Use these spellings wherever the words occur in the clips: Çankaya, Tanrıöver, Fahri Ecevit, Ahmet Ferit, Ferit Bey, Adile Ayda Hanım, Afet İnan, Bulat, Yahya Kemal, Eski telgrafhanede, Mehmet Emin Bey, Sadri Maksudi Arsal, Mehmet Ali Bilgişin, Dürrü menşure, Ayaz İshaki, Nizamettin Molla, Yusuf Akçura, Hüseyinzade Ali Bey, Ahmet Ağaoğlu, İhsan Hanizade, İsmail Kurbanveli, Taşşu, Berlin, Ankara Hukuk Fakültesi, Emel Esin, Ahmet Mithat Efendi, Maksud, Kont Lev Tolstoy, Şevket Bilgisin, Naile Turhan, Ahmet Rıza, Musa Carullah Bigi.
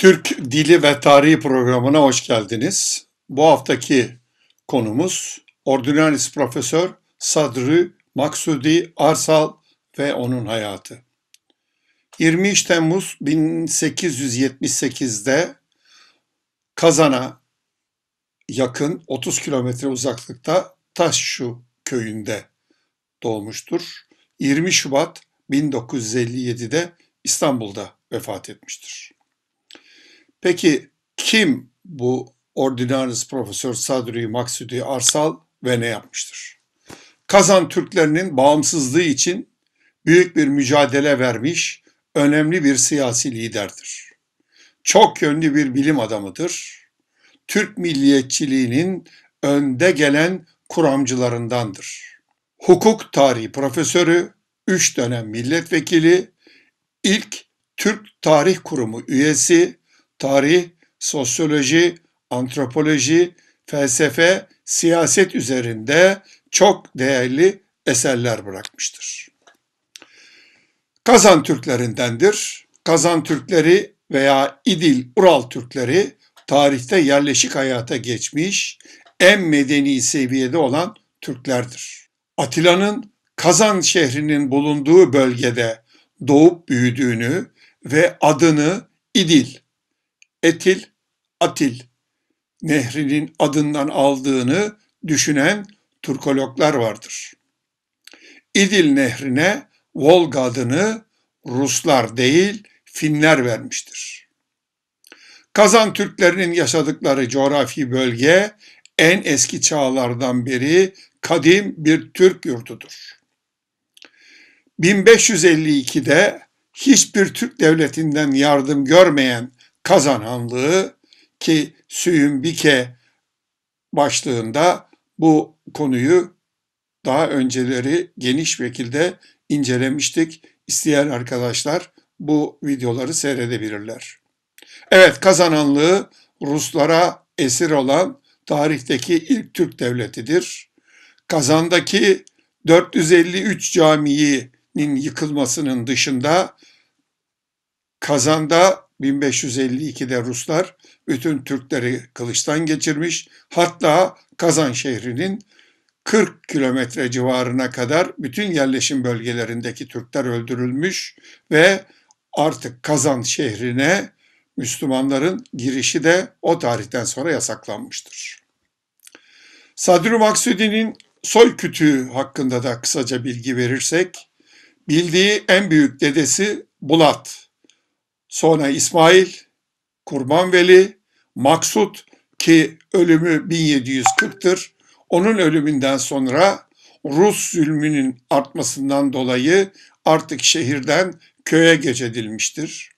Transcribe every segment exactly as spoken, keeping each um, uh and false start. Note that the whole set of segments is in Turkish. Türk Dili ve Tarihi programına hoş geldiniz. Bu haftaki konumuz Ordinaris Profesör Sadri Maksudi Arsal ve onun hayatı. yirmi üç Temmuz bin sekiz yüz yetmiş sekiz'de Kazan'a yakın otuz kilometre uzaklıkta Taşşu köyünde doğmuştur. yirmi Şubat bin dokuz yüz elli yedi'de İstanbul'da vefat etmiştir. Peki kim bu Ordinaris Profesör Sadri Maksudi Arsal ve ne yapmıştır? Kazan Türklerinin bağımsızlığı için büyük bir mücadele vermiş önemli bir siyasi liderdir. Çok yönlü bir bilim adamıdır. Türk milliyetçiliğinin önde gelen kuramcılarındandır. Hukuk tarihi profesörü, üç dönem milletvekili, ilk Türk Tarih Kurumu üyesi, tarih, sosyoloji, antropoloji, felsefe, siyaset üzerinde çok değerli eserler bırakmıştır. Kazan Türklerindendir. Kazan Türkleri veya İdil Ural Türkleri tarihte yerleşik hayata geçmiş, en medeni seviyede olan Türklerdir. Atilla'nın Kazan şehrinin bulunduğu bölgede doğup büyüdüğünü ve adını İdil, Etil, Atil nehrinin adından aldığını düşünen Türkologlar vardır. İdil nehrine Volga adını Ruslar değil Finler vermiştir. Kazan Türklerinin yaşadıkları coğrafi bölge en eski çağlardan beri kadim bir Türk yurdudur. bin beş yüz elli iki'de hiçbir Türk devletinden yardım görmeyen Kazan Hanlığı, ki Süyünbike başlığında bu konuyu daha önceleri geniş şekilde incelemiştik. İsteyen arkadaşlar bu videoları seyredebilirler. Evet, Kazan Hanlığı Ruslara esir olan tarihteki ilk Türk devletidir. Kazan'daki dört yüz elli üç caminin yıkılmasının dışında Kazan'da bin beş yüz elli iki'de Ruslar bütün Türkleri kılıçtan geçirmiş, hatta Kazan şehrinin kırk kilometre civarına kadar bütün yerleşim bölgelerindeki Türkler öldürülmüş ve artık Kazan şehrine Müslümanların girişi de o tarihten sonra yasaklanmıştır. Sadri Maksudi'nin soy kütüğü hakkında da kısaca bilgi verirsek, bildiği en büyük dedesi Bulat, sonra İsmail Kurbanveli, Maksud ki ölümü bin yedi yüz kırk'tır. Onun ölümünden sonra Rus zulmünün artmasından dolayı artık şehirden köye göç edilmiştir.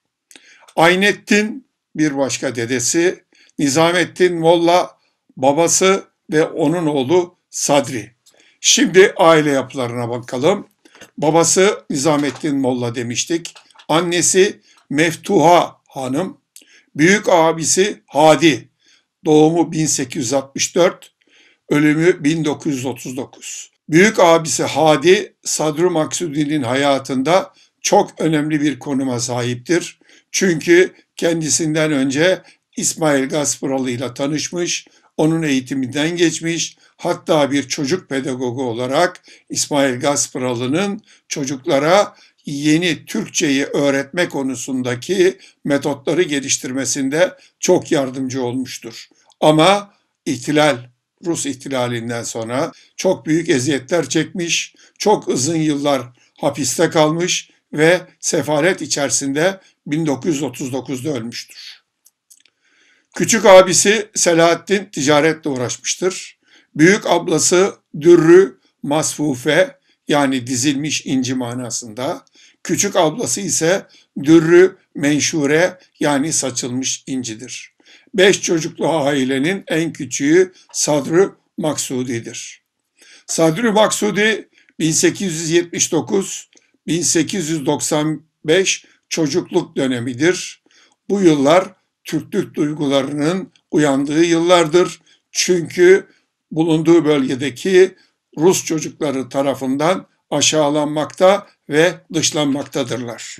Aynettin bir başka dedesi, Nizamettin Molla babası ve onun oğlu Sadri. Şimdi aile yapılarına bakalım. Babası Nizamettin Molla demiştik. Annesi Meftuha Hanım, büyük abisi Hadi, doğumu bin sekiz yüz altmış dört, ölümü bin dokuz yüz otuz dokuz. Büyük abisi Hadi, Sadri Maksudi'nin hayatında çok önemli bir konuma sahiptir. Çünkü kendisinden önce İsmail Gaspıralı ile tanışmış, onun eğitiminden geçmiş, hatta bir çocuk pedagogu olarak İsmail Gaspıralı'nın çocuklara yeni Türkçeyi öğretme konusundaki metotları geliştirmesinde çok yardımcı olmuştur. Ama ihtilal, Rus ihtilalinden sonra çok büyük eziyetler çekmiş, çok uzun yıllar hapiste kalmış ve sefalet içerisinde bin dokuz yüz otuz dokuz'da ölmüştür. Küçük abisi Selahattin ticaretle uğraşmıştır. Büyük ablası Dürrü Masfufe, yani dizilmiş inci manasında. Küçük ablası ise Dürrü menşure, yani saçılmış incidir. Beş çocuklu ailenin en küçüğü Sadri Maksudi'dir. Sadri Maksudi bin sekiz yüz yetmiş dokuz bin sekiz yüz doksan beş çocukluk dönemidir. Bu yıllar Türklük duygularının uyandığı yıllardır. Çünkü bulunduğu bölgedeki Rus çocukları tarafından aşağılanmakta ve dışlanmaktadırlar.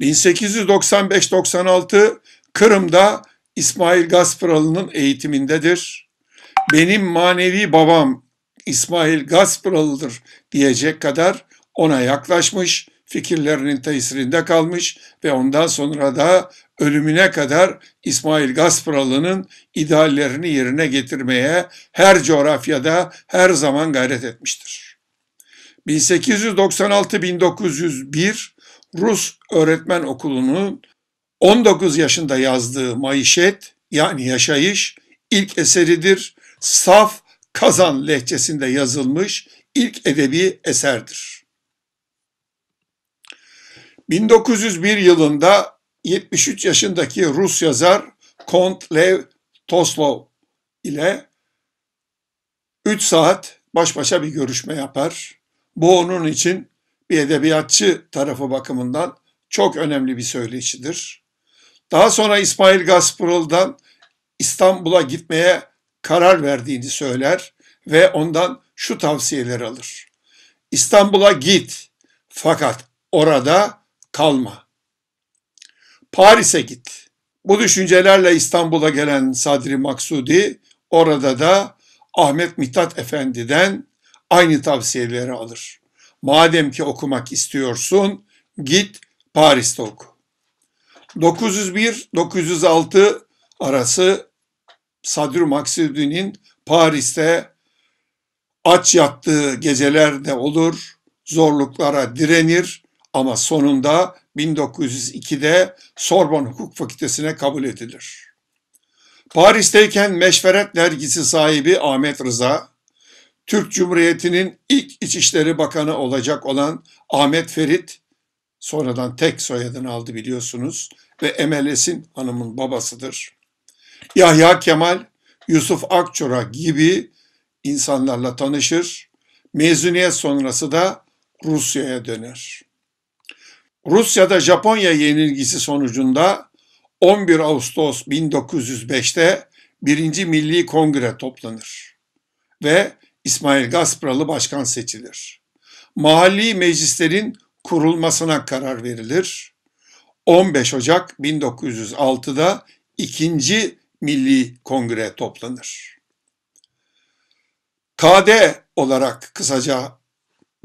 bin sekiz yüz doksan beş doksan altı Kırım'da İsmail Gaspıralı'nın eğitimindedir. Benim manevi babam İsmail Gaspıralı'dır diyecek kadar ona yaklaşmış, fikirlerinin tesirinde kalmış ve ondan sonra da ölümüne kadar İsmail Gaspıralı'nın ideallerini yerine getirmeye her coğrafyada her zaman gayret etmiştir. bin sekiz yüz doksan altı - bin dokuz yüz bir Rus Öğretmen Okulu'nun on dokuz yaşında yazdığı Maişet, yani Yaşayış, ilk eseridir. Saf Kazan lehçesinde yazılmış ilk edebi eserdir. bin dokuz yüz bir yılında yetmiş üç yaşındaki Rus yazar Kont Lev Tolstoy ile üç saat baş başa bir görüşme yapar. Bu onun için bir edebiyatçı tarafı bakımından çok önemli bir söyleşidir. Daha sonra İsmail Gaspıralı'dan İstanbul'a gitmeye karar verdiğini söyler ve ondan şu tavsiyeleri alır. İstanbul'a git fakat orada kalma. Paris'e git. Bu düşüncelerle İstanbul'a gelen Sadri Maksudi orada da Ahmet Mithat Efendi'den aynı tavsiyeleri alır. Madem ki okumak istiyorsun, git Paris'te oku. dokuz yüz bir - dokuz yüz altı arası Sadru Maksudi'nin Paris'te aç yattığı geceler de olur, zorluklara direnir ama sonunda bin dokuz yüz ikide Sorbonne Hukuk Fakültesi'ne kabul edilir. Paris'teyken Meşveret dergisi sahibi Ahmet Rıza, Türk Cumhuriyeti'nin ilk İçişleri Bakanı olacak olan Ahmet Ferit, sonradan tek soyadını aldı biliyorsunuz ve Emel Esin hanımın babasıdır. Yahya Kemal, Yusuf Akçura gibi insanlarla tanışır. Mezuniyet sonrası da Rusya'ya döner. Rusya'da Japonya yenilgisi sonucunda on bir Ağustos bin dokuz yüz beşte birinci Milli Kongre toplanır ve İsmail Gaspıralı başkan seçilir. Mahalli meclislerin kurulmasına karar verilir. on beş Ocak bin dokuz yüz altıda ikinci Milli Kongre toplanır. K D olarak kısaca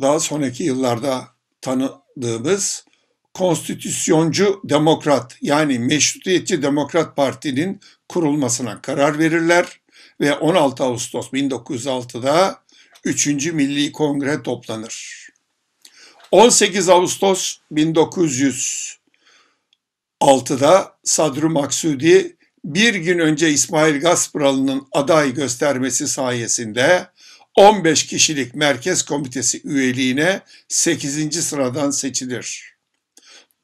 daha sonraki yıllarda tanıdığımız Konstitüsyoncu Demokrat, yani Meşrutiyetçi Demokrat Parti'nin kurulmasına karar verirler ve on altı Ağustos bin dokuz yüz altıda üçüncü Milli Kongre toplanır. on sekiz Ağustos bin dokuz yüz altıda Sadru Maksudi bir gün önce İsmail Gaspıralı'nın aday göstermesi sayesinde on beş kişilik merkez komitesi üyeliğine sekizinci sıradan seçilir.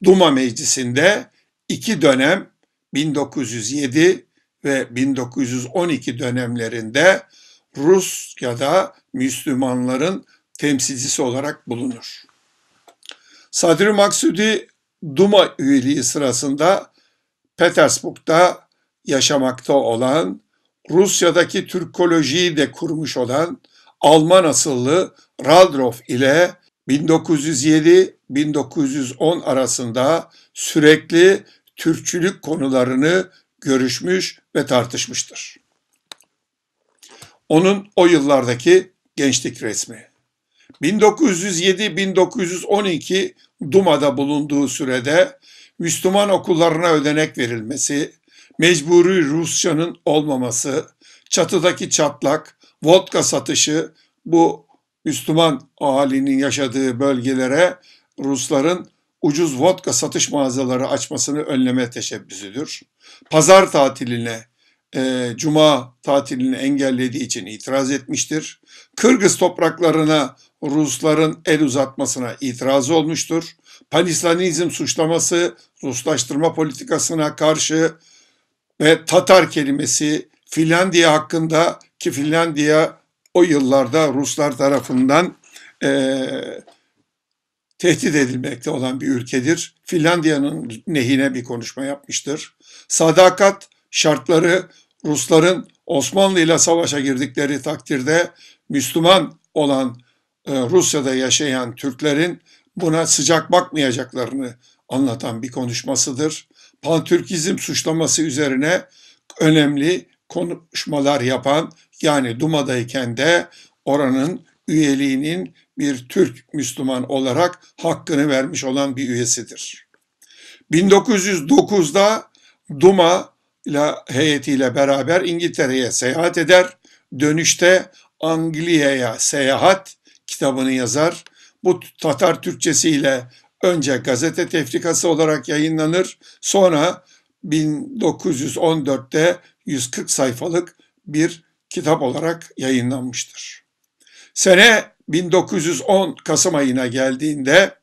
Duma Meclisi'nde iki dönem bin dokuz yüz yedi ve bin dokuz yüz on iki dönemlerinde Rusya'da Müslümanların temsilcisi olarak bulunur. Sadri Maksudi Duma üyeliği sırasında Petersburg'da yaşamakta olan, Rusya'daki Türkolojiyi de kurmuş olan Alman asıllı Radloff ile bin dokuz yüz yedi - bin dokuz yüz on arasında sürekli Türkçülük konularını görüşmüş ve tartışmıştır. Onun o yıllardaki gençlik resmi. bin dokuz yüz yedi - bin dokuz yüz on iki Duma'da bulunduğu sürede Müslüman okullarına ödenek verilmesi, mecburi Rusçanın olmaması, çatıdaki çatlak, vodka satışı, bu Müslüman ahalinin yaşadığı bölgelere Rusların ucuz vodka satış mağazaları açmasını önleme teşebbüsüdür. Pazar tatiline, e, cuma tatilini engellediği için itiraz etmiştir. Kırgız topraklarına Rusların el uzatmasına itiraz olmuştur. Panislavizm suçlaması, Ruslaştırma politikasına karşı ve Tatar kelimesi Finlandiya hakkında, ki Finlandiya o yıllarda Ruslar tarafından e, tehdit edilmekte olan bir ülkedir. Finlandiya'nın lehine bir konuşma yapmıştır. Sadakat şartları, Rusların Osmanlı ile savaşa girdikleri takdirde Müslüman olan Rusya'da yaşayan Türklerin buna sıcak bakmayacaklarını anlatan bir konuşmasıdır. Pantürkizm suçlaması üzerine önemli konuşmalar yapan, yani Duma'dayken de oranın üyeliğinin bir Türk Müslüman olarak hakkını vermiş olan bir üyesidir. bin dokuz yüz dokuzda Duma ile heyetiyle beraber İngiltere'ye seyahat eder. Dönüşte Anglia'ya Seyahat kitabını yazar. Bu Tatar Türkçesiyle önce gazete tefrikası olarak yayınlanır. Sonra bin dokuz yüz on dörtte yüz kırk sayfalık bir kitap olarak yayınlanmıştır. Sene bin dokuz yüz on Kasım ayına geldiğinde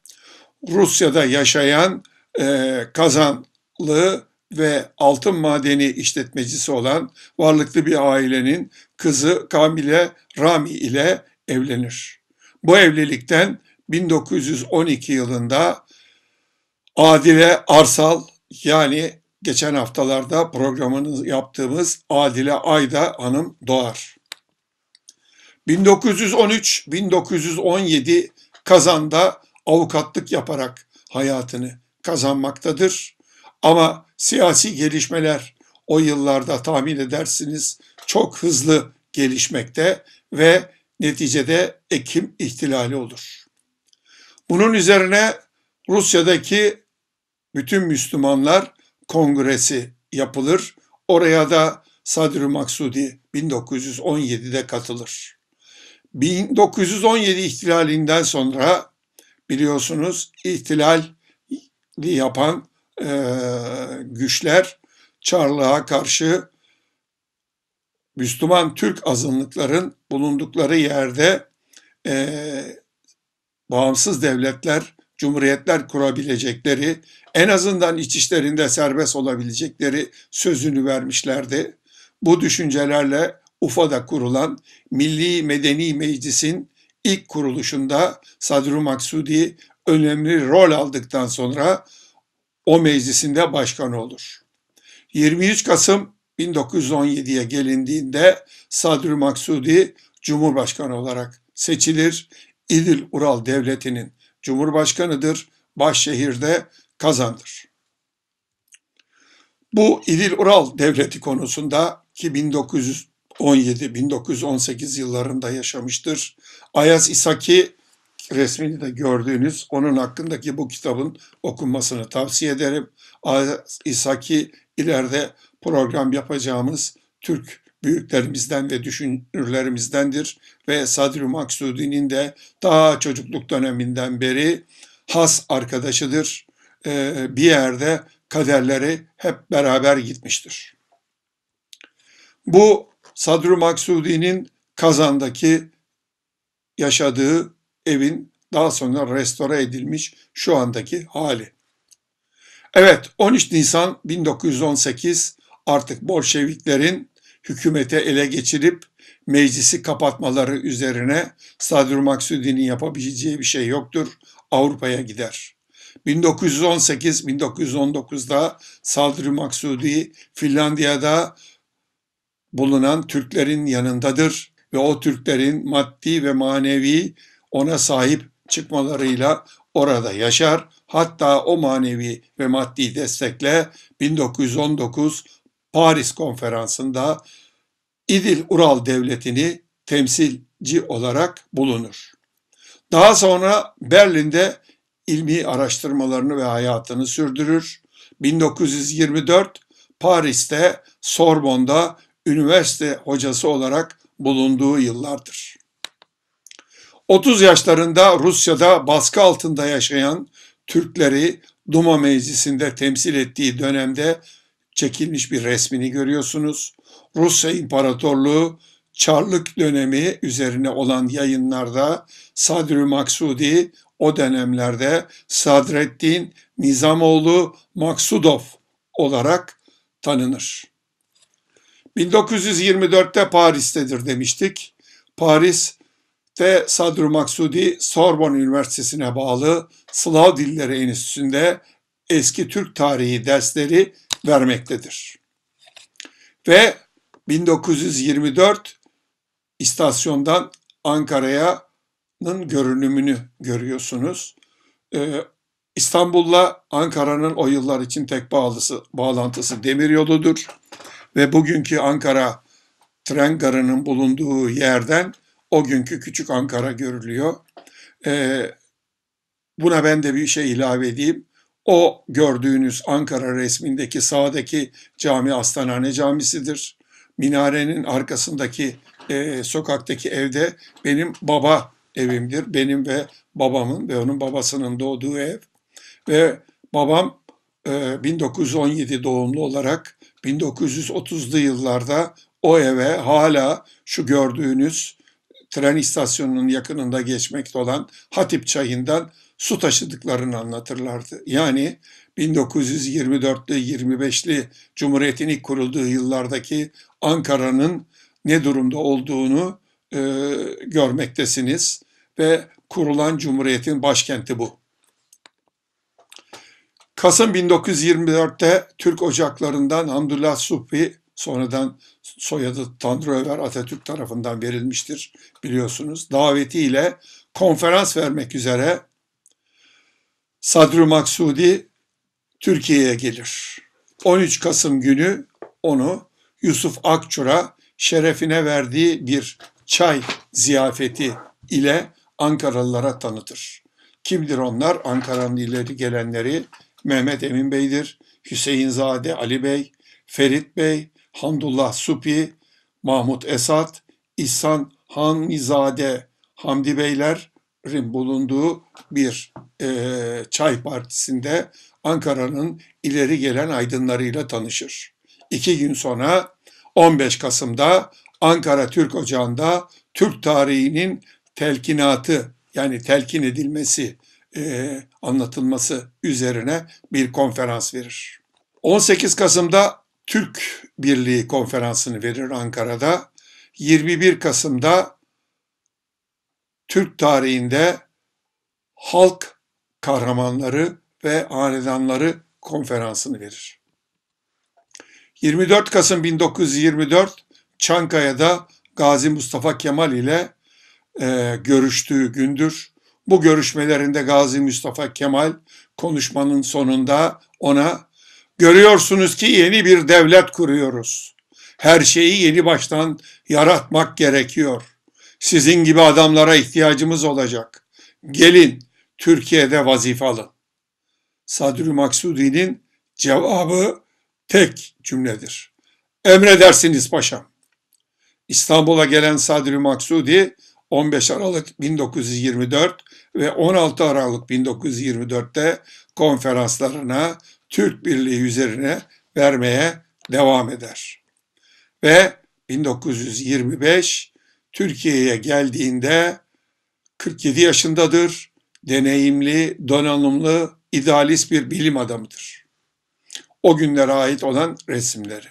Rusya'da yaşayan e, Kazanlı ve altın madeni işletmecisi olan varlıklı bir ailenin kızı Kamile Rami ile evlenir. Bu evlilikten bin dokuz yüz on iki yılında Adile Arsal, yani geçen haftalarda programını yaptığımız Adile Ayda Hanım doğar. bin dokuz yüz on üç bin dokuz yüz on yedi Kazan'da avukatlık yaparak hayatını kazanmaktadır. Ama siyasi gelişmeler o yıllarda tahmin edersiniz çok hızlı gelişmekte ve neticede Ekim ihtilali olur. Bunun üzerine Rusya'daki bütün Müslümanlar Kongresi yapılır. Oraya da Sadri Maksudi bin dokuz yüz on yedide katılır. bin dokuz yüz on yedi ihtilalinden sonra biliyorsunuz ihtilali yapan e, güçler Çarlığa karşı Müslüman Türk azınlıkların bulundukları yerde e, bağımsız devletler, cumhuriyetler kurabilecekleri, en azından iç işlerinde serbest olabilecekleri sözünü vermişlerdi. Bu düşüncelerle Ufa'da kurulan Milli Medeni Meclis'in ilk kuruluşunda Sadri Maksudi önemli rol aldıktan sonra o meclisinde başkan olur. yirmi üç Kasım bin dokuz yüz on yediye gelindiğinde Sadri Maksudi Cumhurbaşkanı olarak seçilir. İdil Ural Devleti'nin Cumhurbaşkanıdır. Başşehir'de Kazan'dır. Bu İdil Ural Devleti konusunda ki bin dokuz yüz on yedi bin dokuz yüz on sekiz yıllarında yaşamıştır. Ayaz İshaki resmini de gördüğünüz onun hakkındaki bu kitabın okunmasını tavsiye ederim. Ayaz İshaki ileride program yapacağımız Türk büyüklerimizden ve düşünürlerimizdendir ve Sadri Maksudi'nin de daha çocukluk döneminden beri has arkadaşıdır. Ee, bir yerde kaderleri hep beraber gitmiştir. Bu Sadri Maksudi'nin Kazan'daki yaşadığı evin daha sonra restore edilmiş şu andaki hali. Evet, on üç Nisan bin dokuz yüz on sekiz artık Bolşeviklerin hükümete ele geçirip meclisi kapatmaları üzerine Sadri Maksudi'nin yapabileceği bir şey yoktur. Avrupa'ya gider. bin dokuz yüz on sekiz bin dokuz yüz on dokuzda Sadri Maksudi Finlandiya'da bulunan Türklerin yanındadır ve o Türklerin maddi ve manevi ona sahip çıkmalarıyla orada yaşar. Hatta o manevi ve maddi destekle bin dokuz yüz on dokuz Paris Konferansı'nda İdil Ural Devleti'ni temsilci olarak bulunur. Daha sonra Berlin'de ilmi araştırmalarını ve hayatını sürdürür. bin dokuz yüz yirmi dört Paris'te Sorbonne'da üniversite hocası olarak bulunduğu yıllardır. otuz yaşlarında Rusya'da baskı altında yaşayan Türkleri Duma Meclisi'nde temsil ettiği dönemde çekilmiş bir resmini görüyorsunuz. Rusya İmparatorluğu Çarlık dönemi üzerine olan yayınlarda Sadri Maksudi o dönemlerde Sadreddin Nizamoğlu Maksudov olarak tanınır. bin dokuz yüz yirmi dörtte Paris'tedir demiştik. Paris'te Sadri Maksudi Sorbonne Üniversitesi'ne bağlı Slav Dilleri Enstitüsü'nde eski Türk tarihi dersleri vermektedir. Ve bin dokuz yüz yirmi dört İstasyondan Ankara'nın görünümünü görüyorsunuz. Ee, İstanbul'la Ankara'nın o yıllar için tek bağlısı, bağlantısı demiryoludur ve bugünkü Ankara tren garının bulunduğu yerden o günkü küçük Ankara görülüyor. Ee, buna ben de bir şey ilave edeyim. O gördüğünüz Ankara resmindeki sağdaki cami Aslanhane Camisi'dir. Minarenin arkasındaki e, sokaktaki evde benim baba evimdir. Benim ve babamın ve onun babasının doğduğu ev. Ve babam e, bin dokuz yüz on yedi doğumlu olarak bin dokuz yüz otuzlu yıllarda o eve hala şu gördüğünüz tren istasyonunun yakınında geçmekte olan Hatip Çayı'ndan su taşıdıklarını anlatırlardı. Yani bin dokuz yüz yirmi dörtlü, yirmi beşli Cumhuriyet'in ilk kurulduğu yıllardaki Ankara'nın ne durumda olduğunu e, görmektesiniz ve kurulan Cumhuriyet'in başkenti bu. Kasım bin dokuz yüz yirmi dörtte Türk Ocakları'ndan Hamdullah Suphi, sonradan soyadı Tanrıöver Atatürk tarafından verilmiştir biliyorsunuz, davetiyle konferans vermek üzere Sadri Maksudi Türkiye'ye gelir. on üç Kasım günü onu Yusuf Akçura şerefine verdiği bir çay ziyafeti ile Ankaralılara tanıtır. Kimdir onlar? Ankara'nın ileri gelenleri Mehmet Emin Bey'dir, Hüseyinzade Ali Bey, Ferit Bey, Hamdullah Suphi, Mahmut Esat, İhsan Hanizade, Hamdi Beyler'in bulunduğu bir e, çay partisinde Ankara'nın ileri gelen aydınlarıyla tanışır. İki gün sonra on beş Kasım'da Ankara Türk Ocağı'nda Türk tarihinin telkinatı, yani telkin edilmesi, e, anlatılması üzerine bir konferans verir. on sekiz Kasım'da Türk Birliği konferansını verir Ankara'da. yirmi bir Kasım'da Türk tarihinde halk kahramanları ve hanedanları konferansını verir. yirmi dört Kasım bin dokuz yüz yirmi dört Çankaya'da Gazi Mustafa Kemal ile e, görüştüğü gündür. Bu görüşmelerinde Gazi Mustafa Kemal konuşmanın sonunda ona "Görüyorsunuz ki yeni bir devlet kuruyoruz. Her şeyi yeni baştan yaratmak gerekiyor. Sizin gibi adamlara ihtiyacımız olacak. Gelin Türkiye'de vazife alın." Sadri Maksudi'nin cevabı tek cümledir. "Emredersiniz paşam." İstanbul'a gelen Sadri Maksudi on beş Aralık bin dokuz yüz yirmi dört ve on altı Aralık bin dokuz yüz yirmi dörtte konferanslarına Türk Birliği üzerine vermeye devam eder. Ve bin dokuz yüz yirmi beş Türkiye'ye geldiğinde kırk yedi yaşındadır, deneyimli, donanımlı, idealist bir bilim adamıdır. O günlere ait olan resimleri.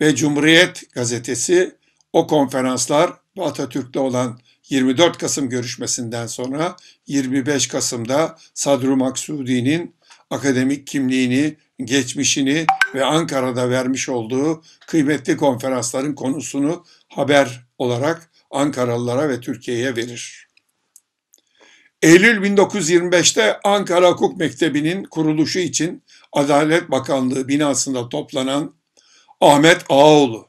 Ve Cumhuriyet gazetesi o konferanslar ve Atatürk'le olan yirmi dört Kasım görüşmesinden sonra yirmi beş Kasım'da Sadri Maksudi'nin akademik kimliğini, geçmişini ve Ankara'da vermiş olduğu kıymetli konferansların konusunu haber olarak Ankaralılara ve Türkiye'ye verir. Eylül bin dokuz yüz yirmi beşte Ankara Hukuk Mektebi'nin kuruluşu için Adalet Bakanlığı binasında toplanan Ahmet Ağaoğlu,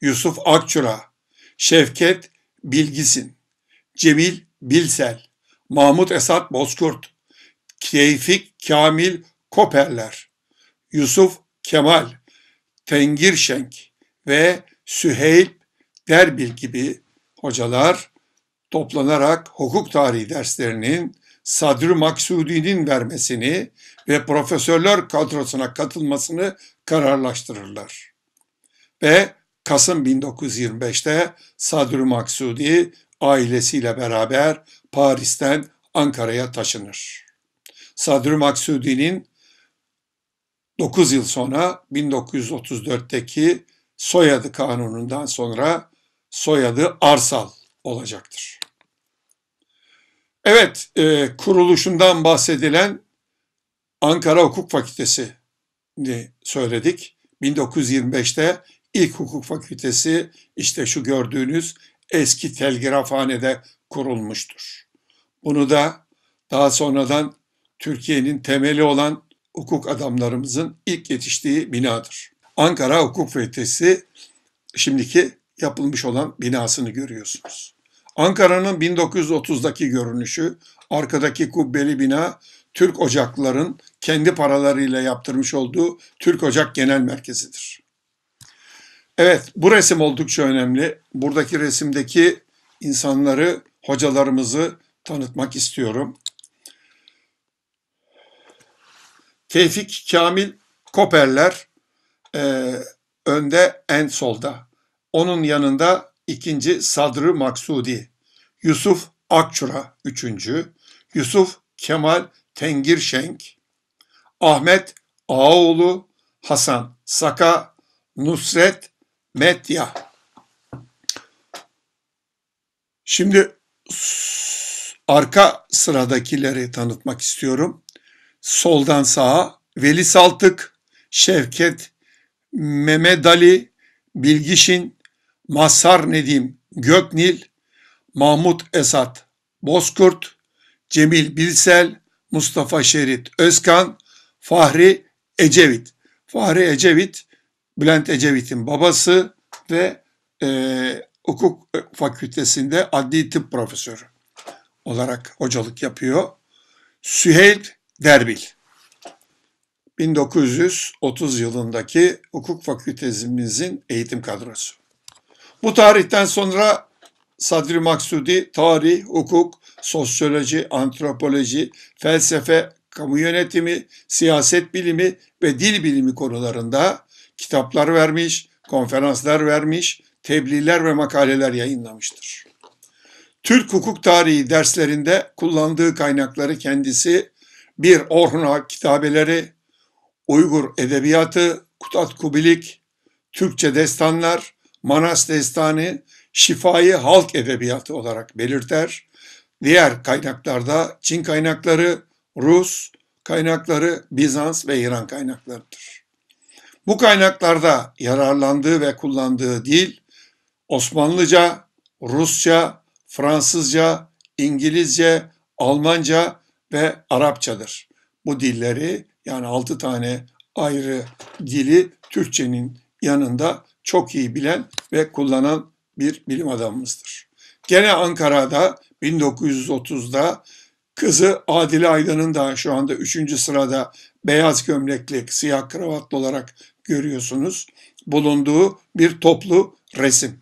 Yusuf Akçura, Şevket Bilgisin, Cemil Bilsel, Mahmut Esat Bozkurt, Tevfik Kamil Koperler, Yusuf Kemal, Tengirşenk ve Süheyl Derbil gibi hocalar toplanarak hukuk tarihi derslerinin Sadri Maksudi'nin vermesini ve profesörler kadrosuna katılmasını kararlaştırırlar. Ve Kasım bin dokuz yüz yirmi beşte Sadri Maksudi ailesiyle beraber Paris'ten Ankara'ya taşınır. Sadri Maksudi'nin dokuz yıl sonra bin dokuz yüz otuz dörtteki soyadı kanunundan sonra soyadı Arsal olacaktır. Evet, e, kuruluşundan bahsedilen Ankara Hukuk Fakültesi'ni söyledik. bin dokuz yüz yirmi beşte ilk hukuk fakültesi işte şu gördüğünüz eski telgrafhanede kurulmuştur. Bunu da daha sonradan Türkiye'nin temeli olan hukuk adamlarımızın ilk yetiştiği binadır. Ankara Hukuk Fakültesi şimdiki yapılmış olan binasını görüyorsunuz. Ankara'nın bin dokuz yüz otuzdaki görünüşü, arkadaki kubbeli bina Türk Ocakların kendi paralarıyla yaptırmış olduğu Türk Ocak Genel Merkezi'dir. Evet, bu resim oldukça önemli. Buradaki resimdeki insanları, hocalarımızı tanıtmak istiyorum. Tevfik Kamil Koperler e, önde, en solda. Onun yanında ikinci Sadri Maksudi, Yusuf Akçura üçüncü, Yusuf Kemal Tengirşenk, Ahmet Ağaoğlu, Hasan Saka, Nusret Medya. Şimdi arka sıradakileri tanıtmak istiyorum. Soldan sağa Veli Saltık, Şevket Mehmet Ali, Bilgişin, Mazhar Nedim Göknil, Mahmut Esat Bozkurt, Cemil Bilsel, Mustafa Şerit Özkan, Fahri Ecevit. Fahri Ecevit, Bülent Ecevit'in babası ve e, hukuk fakültesinde adli tıp profesörü olarak hocalık yapıyor. Süheyl Derbil, bin dokuz yüz otuz yılındaki hukuk fakültesimizin eğitim kadrosu. Bu tarihten sonra Sadri Maksudi tarih, hukuk, sosyoloji, antropoloji, felsefe, kamu yönetimi, siyaset bilimi ve dil bilimi konularında kitaplar vermiş, konferanslar vermiş, tebliğler ve makaleler yayınlamıştır. Türk hukuk tarihi derslerinde kullandığı kaynakları kendisi bir Orhuna kitabeleri, Uygur edebiyatı, Kutat Kubilik, Türkçe destanlar, Manas destanı, Şifai halk edebiyatı olarak belirter. Diğer kaynaklarda Çin kaynakları, Rus kaynakları, Bizans ve İran kaynaklarıdır. Bu kaynaklarda yararlandığı ve kullandığı dil Osmanlıca, Rusça, Fransızca, İngilizce, Almanca ve Arapçadır. Bu dilleri, yani altı tane ayrı dili Türkçenin yanında çok iyi bilen ve kullanan bir bilim adamımızdır. Gene Ankara'da bin dokuz yüz otuzda kızı Adile Ayda'nın da şu anda üçüncü sırada beyaz gömlekli, siyah kravatlı olarak görüyorsunuz bulunduğu bir toplu resim.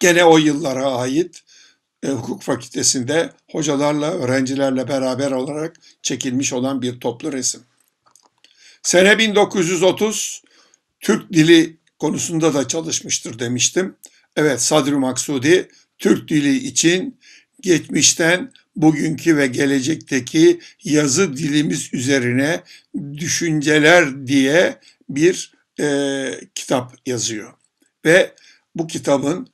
Gene o yıllara ait e, hukuk fakültesinde hocalarla, öğrencilerle beraber olarak çekilmiş olan bir toplu resim. Sene bin dokuz yüz otuz, Türk dili konusunda da çalışmıştır demiştim. Evet, Sadri Maksudi Türk dili için geçmişten bugünkü ve gelecekteki yazı dilimiz üzerine düşünceler diye bir e, kitap yazıyor. Ve bu kitabın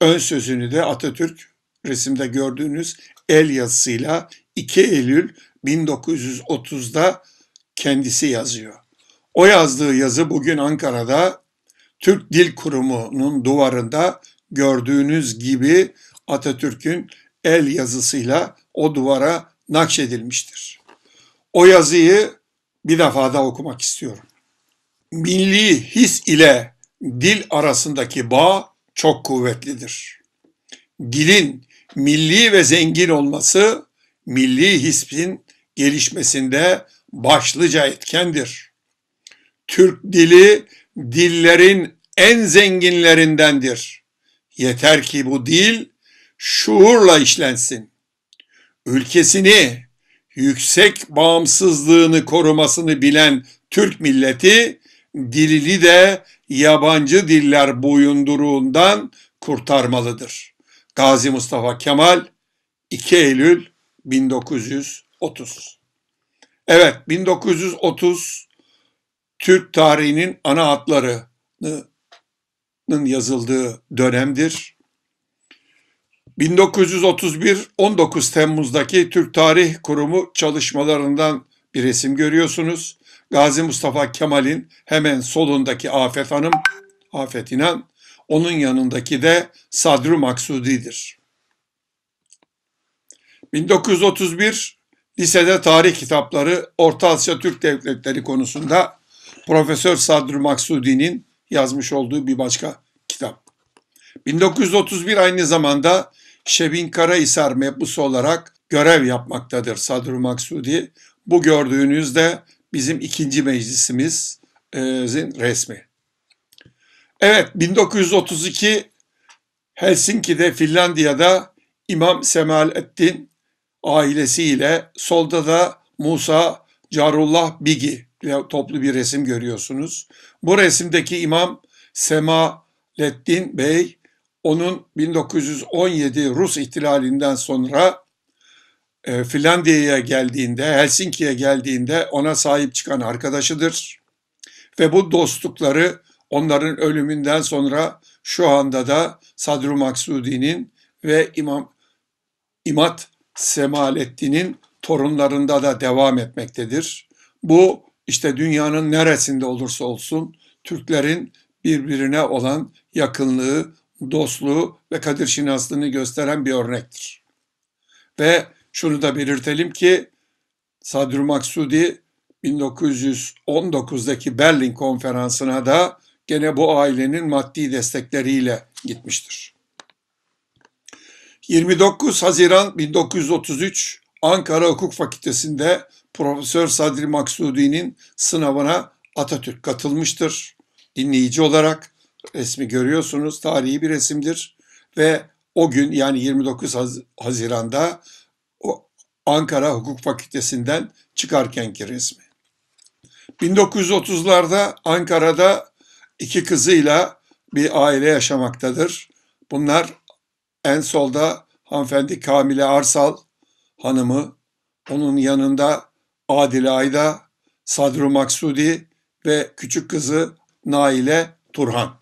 ön sözünü de Atatürk resimde gördüğünüz el yazısıyla iki Eylül bin dokuz yüz otuzda kendisi yazıyor. O yazdığı yazı bugün Ankara'da Türk Dil Kurumu'nun duvarında gördüğünüz gibi Atatürk'ün el yazısıyla o duvara nakşedilmiştir. O yazıyı bir defa da okumak istiyorum. Milli his ile dil arasındaki bağ çok kuvvetlidir. Dilin milli ve zengin olması, milli hissin gelişmesinde başlıca etkendir. Türk dili dillerin en zenginlerindendir. Yeter ki bu dil şuurla işlensin. Ülkesini, yüksek bağımsızlığını korumasını bilen Türk milleti, dilini de yabancı diller boyunduruğundan kurtarmalıdır. Gazi Mustafa Kemal, iki Eylül bin dokuz yüz otuz. Evet, bin dokuz yüz otuz Türk tarihinin ana hatlarının yazıldığı dönemdir. bin dokuz yüz otuz bir on dokuz Temmuz'daki Türk Tarih Kurumu çalışmalarından bir resim görüyorsunuz. Gazi Mustafa Kemal'in hemen solundaki Afet Hanım, Afet İnan, onun yanındaki de Sadri Maksudi'dir. bin dokuz yüz otuz bir Lisede tarih kitapları Orta Asya Türk Devletleri konusunda Profesör Sadri Maksudi'nin yazmış olduğu bir başka kitap. bin dokuz yüz otuz bir aynı zamanda Şebin Karahisar mebusu olarak görev yapmaktadır Sadri Maksudi. Bu gördüğünüz de bizim ikinci meclisimizin resmi. Evet, bin dokuz yüz otuz iki Helsinki'de, Finlandiya'da İmam Semalettin ailesiyle, solda da Musa Carullah Bigi ile toplu bir resim görüyorsunuz. Bu resimdeki İmam Semalettin Bey, onun bin dokuz yüz on yedi Rus ihtilalinden sonra Finlandiya'ya geldiğinde, Helsinki'ye geldiğinde ona sahip çıkan arkadaşıdır. Ve bu dostlukları onların ölümünden sonra şu anda da Sadru Maksudi'nin ve İmam İmat Semalettin'in torunlarında da devam etmektedir. Bu işte dünyanın neresinde olursa olsun Türklerin birbirine olan yakınlığı, dostluğu ve kadir şinaslığını gösteren bir örnektir. Ve şunu da belirtelim ki Sadri Maksudi bin dokuz yüz on dokuzdaki Berlin Konferansı'na da gene bu ailenin maddi destekleriyle gitmiştir. yirmi dokuz Haziran bin dokuz yüz otuz üç Ankara Hukuk Fakültesi'nde Profesör Sadri Maksudi'nin sınavına Atatürk katılmıştır. Dinleyici olarak resmi görüyorsunuz. Tarihi bir resimdir ve o gün, yani yirmi dokuz Haziran'da Ankara Hukuk Fakültesinden çıkarkenki resmi. bin dokuz yüz otuzlarda Ankara'da iki kızıyla bir aile yaşamaktadır. Bunlar en solda hanımefendi Kamile Arsal hanımı, onun yanında Adile Ayda, Sadri Maksudi ve küçük kızı Naile Turhan.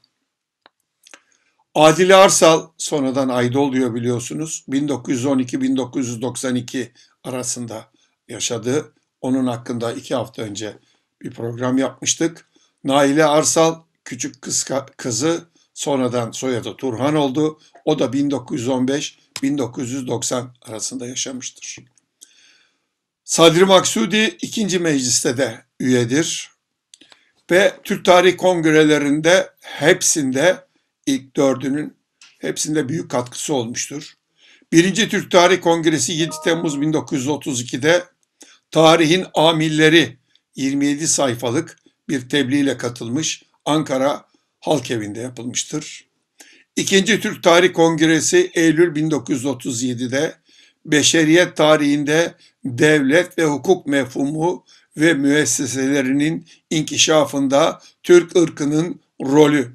Adile Arsal sonradan Ayda oluyor biliyorsunuz. bin dokuz yüz on iki bin dokuz yüz doksan iki arasında yaşadı. Onun hakkında iki hafta önce bir program yapmıştık. Naile Arsal küçük kız, kızı sonradan soyadı Turhan oldu. O da bin dokuz yüz on beş bin dokuz yüz doksan arasında yaşamıştır. Sadri Maksudi ikinci mecliste de üyedir. Ve Türk Tarih Kongrelerinde hepsinde, ilk dördünün hepsinde büyük katkısı olmuştur. Birinci Türk Tarih Kongresi yedi Temmuz bin dokuz yüz otuz iki'de Tarihin Amilleri yirmi yedi sayfalık bir tebliğle katılmış, Ankara Halk Evi'nde yapılmıştır. İkinci Türk Tarih Kongresi Eylül bin dokuz yüz otuz yedi'de Beşeriyet Tarihinde Devlet ve Hukuk Mefhumu ve Müesseselerinin İnkişafında Türk Irkının Rolü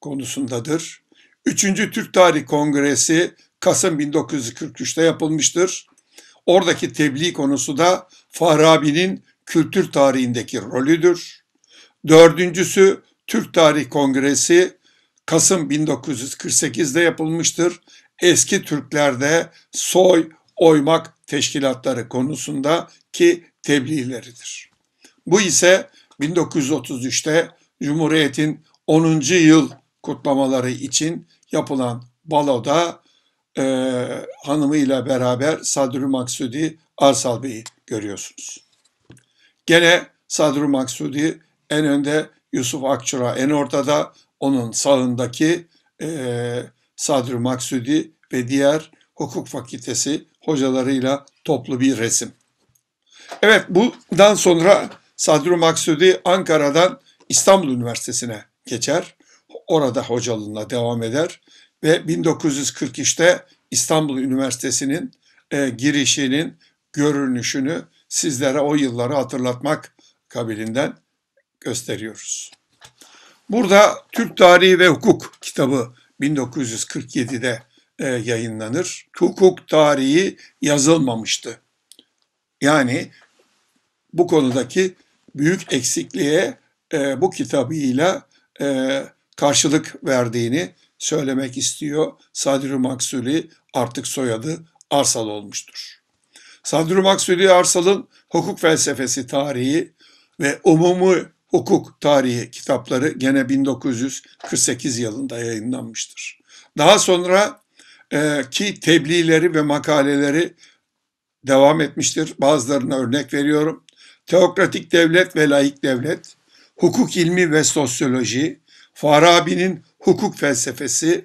konusundadır. Üçüncü Türk Tarih Kongresi Kasım bin dokuz yüz kırk üç'te yapılmıştır. Oradaki tebliğ konusu da Farabi'nin kültür tarihindeki rolüdür. Dördüncüsü Türk Tarih Kongresi Kasım bin dokuz yüz kırk sekiz'de yapılmıştır. Eski Türklerde soy, oymak teşkilatları konusundaki tebliğleridir. Bu ise bin dokuz yüz otuz üç'te Cumhuriyet'in onuncu yıl kutlamaları için yapılan baloda e, hanımıyla beraber Sadri Maksudi Arsal Bey'i görüyorsunuz. Gene Sadri Maksudi en önde, Yusuf Akçura en ortada, onun sağındaki e, Sadri Maksudi ve diğer hukuk fakültesi hocalarıyla toplu bir resim. Evet, bundan sonra Sadri Maksudi Ankara'dan İstanbul Üniversitesi'ne geçer. Orada hocalığına devam eder ve bin dokuz yüz kırk üç'te İstanbul Üniversitesi'nin e, girişinin görünüşünü sizlere o yılları hatırlatmak kabilinden gösteriyoruz. Burada Türk Tarihi ve Hukuk kitabı bin dokuz yüz kırk yedi'de e, yayınlanır. Hukuk tarihi yazılmamıştı. Yani bu konudaki büyük eksikliğe e, bu kitabıyla e, karşılık verdiğini söylemek istiyor. Sadri Maksudi artık soyadı Arsal olmuştur. Sadri Maksudi Arsal'ın Hukuk Felsefesi Tarihi ve Umumi Hukuk Tarihi kitapları gene bin dokuz yüz kırk sekiz yılında yayınlanmıştır. Daha sonra e, ki tebliğleri ve makaleleri devam etmiştir. Bazılarına örnek veriyorum. Teokratik devlet ve laik devlet, hukuk ilmi ve sosyoloji, Farabi'nin hukuk felsefesi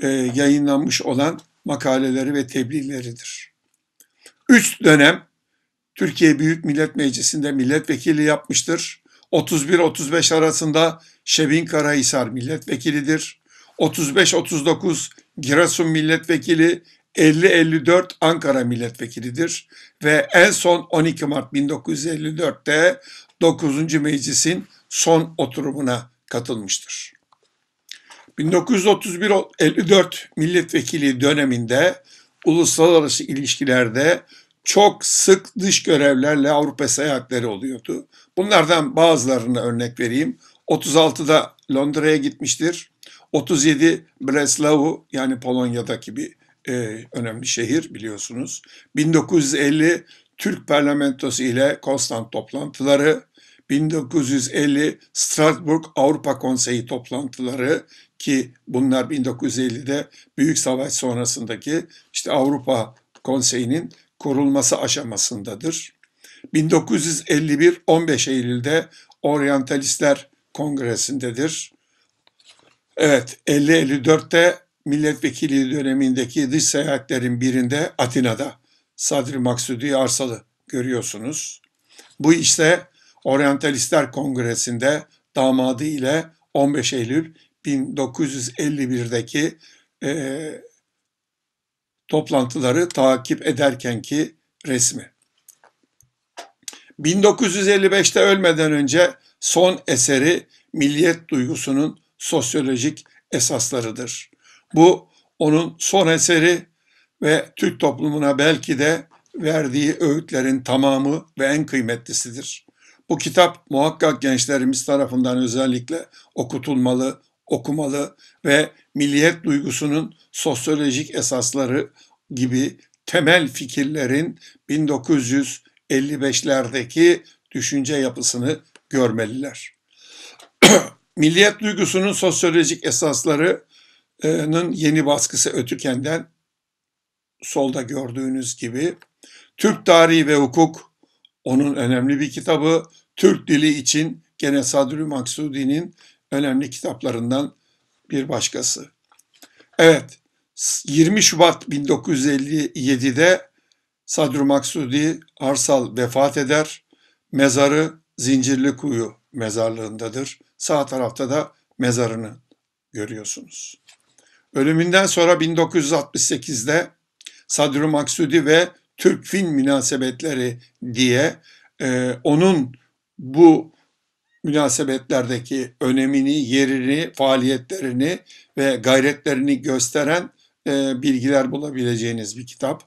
e, yayınlanmış olan makaleleri ve tebliğleridir. Üç dönem Türkiye Büyük Millet Meclisi'nde milletvekili yapmıştır. otuz bir otuz beş arasında Şebin Karahisar milletvekilidir. otuz beş otuz dokuz Giresun milletvekili, elli elli dört Ankara milletvekilidir. Ve en son on iki Mart bin dokuz yüz elli dört'te dokuzuncu Meclis'in son oturumuna katılmıştır. bin dokuz yüz otuz bir elli dört milletvekili döneminde uluslararası ilişkilerde çok sık dış görevlerle Avrupa seyahatleri oluyordu. Bunlardan bazılarını örnek vereyim. otuz altı'da Londra'ya gitmiştir. otuz yedi Breslau, yani Polonya'daki bir e, önemli şehir biliyorsunuz. bin dokuz yüz elli Türk Parlamentosu ile Konstant toplantıları, bin dokuz yüz elli Strasbourg Avrupa Konseyi toplantıları ki bunlar bin dokuz yüz elli'de Büyük Savaş sonrasındaki işte Avrupa Konseyi'nin kurulması aşamasındadır. bin dokuz yüz elli bir on beş Eylül'de Oryantalistler Kongresi'ndedir. Evet, elli elli dört'te milletvekili dönemindeki dış seyahatlerin birinde Atina'da Sadri Maksudi Arsal'ı görüyorsunuz. Bu işte Oryantalistler Kongresi'nde damadı ile on beş Eylül bin dokuz yüz elli bir'deki e, toplantıları takip ederkenki resmi. bin dokuz yüz elli beş'te ölmeden önce son eseri Milliyet Duygusunun Sosyolojik Esaslarıdır. Bu onun son eseri ve Türk toplumuna belki de verdiği öğütlerin tamamı ve en kıymetlisidir. Bu kitap muhakkak gençlerimiz tarafından özellikle okutulmalı, okumalı ve milliyet duygusunun sosyolojik esasları gibi temel fikirlerin bin dokuz yüz elli beş'lerdeki düşünce yapısını görmeliler. Milliyet duygusunun sosyolojik esasları'nın yeni baskısı Ötüken'den solda gördüğünüz gibi. Türk Tarihi ve Hukuk onun önemli bir kitabı. Türk Dili için gene Sadri Maksudi'nin önemli kitaplarından bir başkası. Evet, yirmi Şubat bin dokuz yüz elli yedi'de Sadri Maksudi Arsal vefat eder. Mezarı Zincirlikuyu mezarlığındadır. Sağ tarafta da mezarını görüyorsunuz. Ölümünden sonra bin dokuz yüz altmış sekiz'de Sadri Maksudi ve Türk-Fin münasebetleri diye e, onun bu münasebetlerdeki önemini, yerini, faaliyetlerini ve gayretlerini gösteren e, bilgiler bulabileceğiniz bir kitap.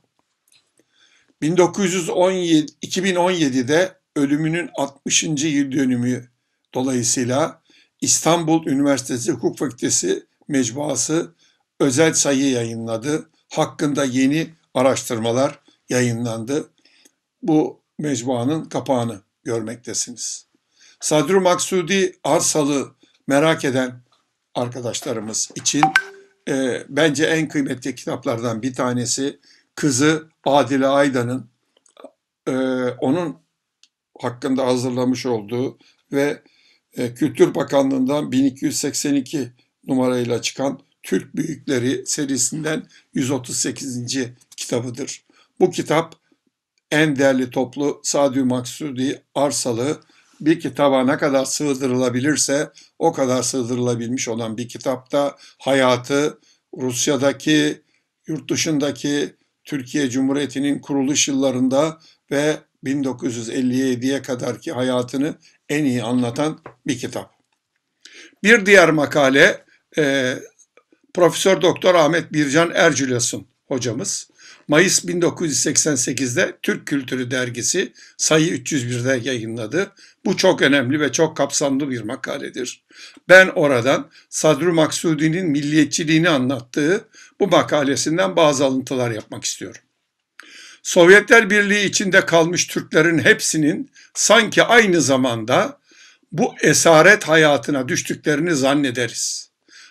bin dokuz yüz on yedi iki bin on yedi'de ölümünün altmışıncı yıl dönümü dolayısıyla İstanbul Üniversitesi Hukuk Fakültesi Mecmuası özel sayı yayınladı. Hakkında yeni araştırmalar yayınlandı. Bu mecmuanın kapağını görmektesiniz. Sadri Maksudi Arsal'ı merak eden arkadaşlarımız için e, bence en kıymetli kitaplardan bir tanesi kızı Adile Ayda'nın e, onun hakkında hazırlamış olduğu ve e, Kültür Bakanlığı'ndan bin iki yüz seksen iki numarayla çıkan Türk Büyükleri serisinden yüz otuz sekizinci kitabıdır. Bu kitap en değerli toplu Sadri Maksudi Arsal'ı bir kitaba ne kadar sığdırılabilirse o kadar sığdırılabilmiş olan bir kitapta hayatı, Rusya'daki, yurt dışındaki, Türkiye Cumhuriyeti'nin kuruluş yıllarında ve bin dokuz yüz elli yedi'ye kadarki hayatını en iyi anlatan bir kitap. Bir diğer makale e, Profesör Doktor Ahmet Bircan Ercülesun hocamız. Mayıs bin dokuz yüz seksen sekiz'de Türk Kültürü Dergisi sayı üç yüz bir'de yayınladı. Bu çok önemli ve çok kapsamlı bir makaledir. Ben oradan Sadri Maksudi'nin milliyetçiliğini anlattığı bu makalesinden bazı alıntılar yapmak istiyorum. Sovyetler Birliği içinde kalmış Türklerin hepsinin sanki aynı zamanda bu esaret hayatına düştüklerini zannederiz.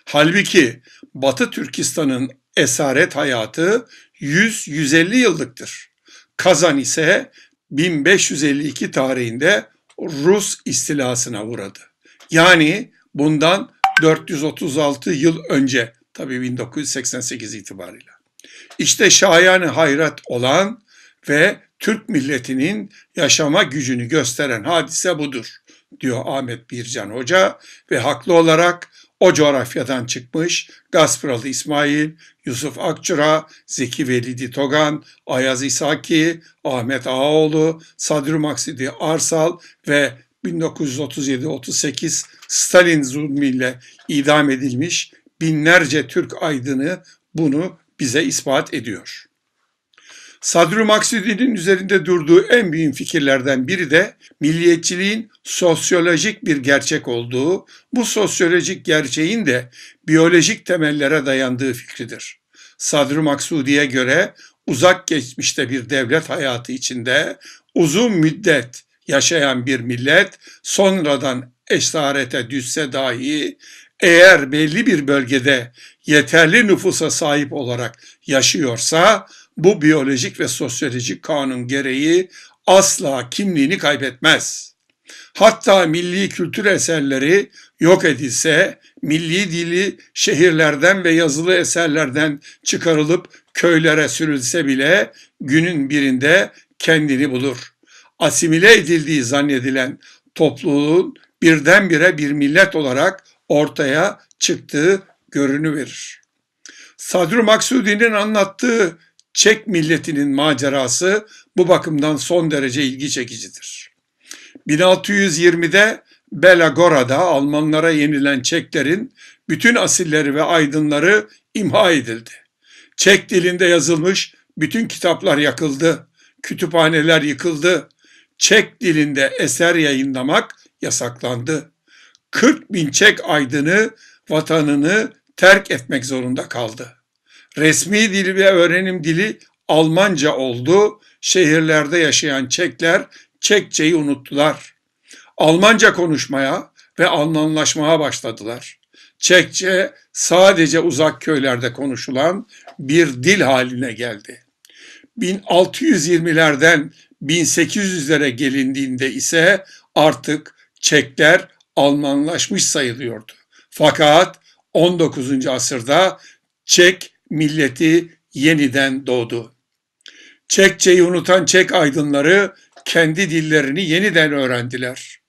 Halbuki Batı Türkistan'ın esaret hayatı yüz yüz elli yıllıktır. Kazan ise bin beş yüz elli iki tarihinde Rus istilasına uğradı. Yani bundan dört yüz otuz altı yıl önce, tabii bin dokuz yüz seksen sekiz itibariyle. İşte şayan-ı hayrat olan ve Türk milletinin yaşama gücünü gösteren hadise budur, diyor Ahmet Bircan Hoca ve haklı olarak o coğrafyadan çıkmış Gaspıralı İsmail, Yusuf Akçura, Zeki Velidi Togan, Ayaz İshaki, Ahmet Ağaoğlu, Sadri Maksudi Arsal ve bin dokuz yüz otuz yedi otuz sekiz Stalin zulmüyle idam edilmiş binlerce Türk aydını bunu bize ispat ediyor. Sadri Maksudi'nin üzerinde durduğu en büyük fikirlerden biri de milliyetçiliğin sosyolojik bir gerçek olduğu, bu sosyolojik gerçeğin de biyolojik temellere dayandığı fikridir. Sadri Maksudi'ye göre uzak geçmişte bir devlet hayatı içinde uzun müddet yaşayan bir millet sonradan esarete düşse dahi eğer belli bir bölgede yeterli nüfusa sahip olarak yaşıyorsa bu biyolojik ve sosyolojik kanun gereği asla kimliğini kaybetmez. Hatta milli kültür eserleri yok edilse, milli dili şehirlerden ve yazılı eserlerden çıkarılıp köylere sürülse bile günün birinde kendini bulur. Asimile edildiği zannedilen topluluğun birdenbire bir millet olarak ortaya çıktığı görünüverir. Sadri Maksudi'nin anlattığı Çek milletinin macerası bu bakımdan son derece ilgi çekicidir. bin altı yüz yirmide Belagora'da Almanlara yenilen Çeklerin bütün asilleri ve aydınları imha edildi. Çek dilinde yazılmış bütün kitaplar yakıldı, kütüphaneler yıkıldı, Çek dilinde eser yayınlamak yasaklandı. kırk bin Çek aydını vatanını terk etmek zorunda kaldı. Resmi dil ve öğrenim dili Almanca oldu. Şehirlerde yaşayan Çekler Çekçeyi unuttular. Almanca konuşmaya ve Almanlaşmaya başladılar. Çekçe sadece uzak köylerde konuşulan bir dil haline geldi. bin altı yüz yirmilerden bin sekiz yüzlere gelindiğinde ise artık Çekler Almanlaşmış sayılıyordu. Fakat on dokuzuncu asırda Çek milleti yeniden doğdu. Çekçeyi unutan Çek aydınları kendi dillerini yeniden öğrendiler.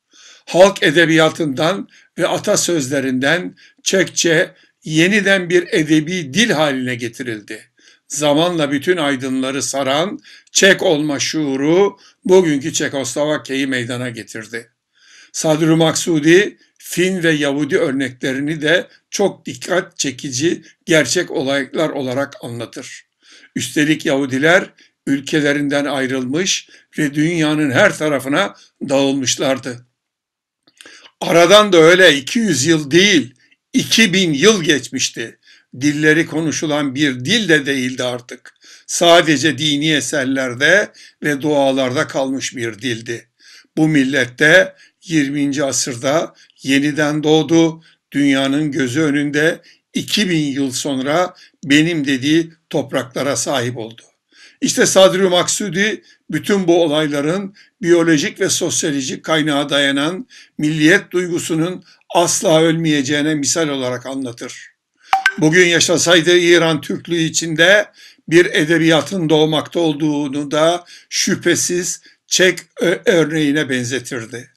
Halk edebiyatından ve atasözlerinden Çekçe yeniden bir edebi dil haline getirildi. Zamanla bütün aydınları saran Çek olma şuuru bugünkü Çekoslovakya'yı meydana getirdi. Sadri Maksudi, Fin ve Yahudi örneklerini de çok dikkat çekici gerçek olaylar olarak anlatır. Üstelik Yahudiler ülkelerinden ayrılmış ve dünyanın her tarafına dağılmışlardı. Aradan da öyle iki yüz yıl değil, iki bin yıl geçmişti. Dilleri konuşulan bir dil de değildi artık. Sadece dini eserlerde ve dualarda kalmış bir dildi. Bu millette yirminci asırda yeniden doğdu, dünyanın gözü önünde iki bin yıl sonra benim dediği topraklara sahip oldu. İşte Sadri Maksudi bütün bu olayların biyolojik ve sosyolojik kaynağa dayanan milliyet duygusunun asla ölmeyeceğine misal olarak anlatır. Bugün yaşasaydı İran Türklüğü içinde bir edebiyatın doğmakta olduğunu da şüphesiz Çek örneğine benzetirdi.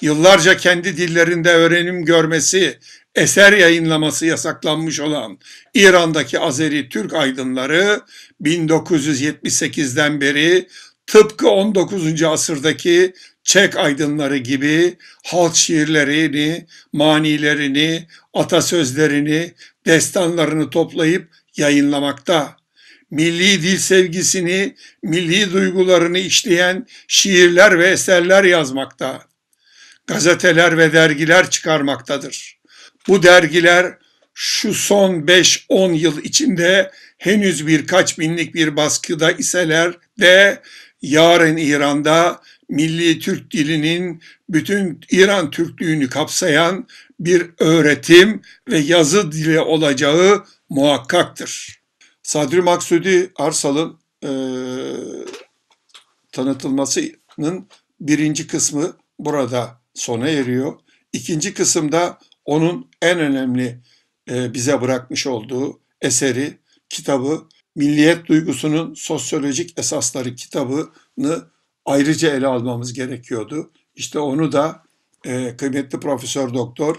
Yıllarca kendi dillerinde öğrenim görmesi, eser yayınlaması yasaklanmış olan İran'daki Azeri Türk aydınları bin dokuz yüz yetmiş sekizden beri tıpkı on dokuzuncu asırdaki Çek aydınları gibi halk şiirlerini, manilerini, atasözlerini, destanlarını toplayıp yayınlamakta. Milli dil sevgisini, milli duygularını işleyen şiirler ve eserler yazmakta. Gazeteler ve dergiler çıkarmaktadır. Bu dergiler şu son beş on yıl içinde henüz birkaç binlik bir baskıda iseler de yarın İran'da milli Türk dilinin bütün İran Türklüğünü kapsayan bir öğretim ve yazı dili olacağı muhakkaktır. Sadri Maksudi Arsal'ın e, tanıtılmasının birinci kısmı burada sona eriyor. İkinci kısımda onun en önemli bize bırakmış olduğu eseri, kitabı, Milliyet Duygusunun Sosyolojik Esasları kitabını ayrıca ele almamız gerekiyordu. İşte onu da kıymetli Profesör Doktor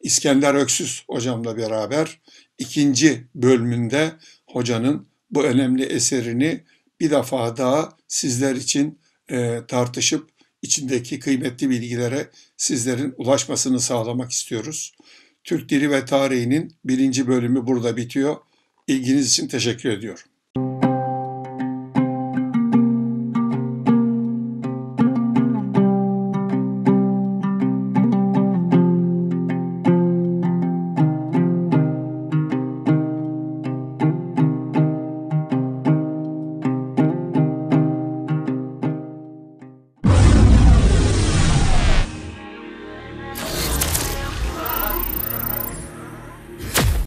İskender Öksüz hocamla beraber ikinci bölümünde hocanın bu önemli eserini bir defa daha sizler için tartışıp içindeki kıymetli bilgilere sizlerin ulaşmasını sağlamak istiyoruz. Türk Dili ve Tarihi'nin birinci bölümü burada bitiyor. İlginiz için teşekkür ediyorum.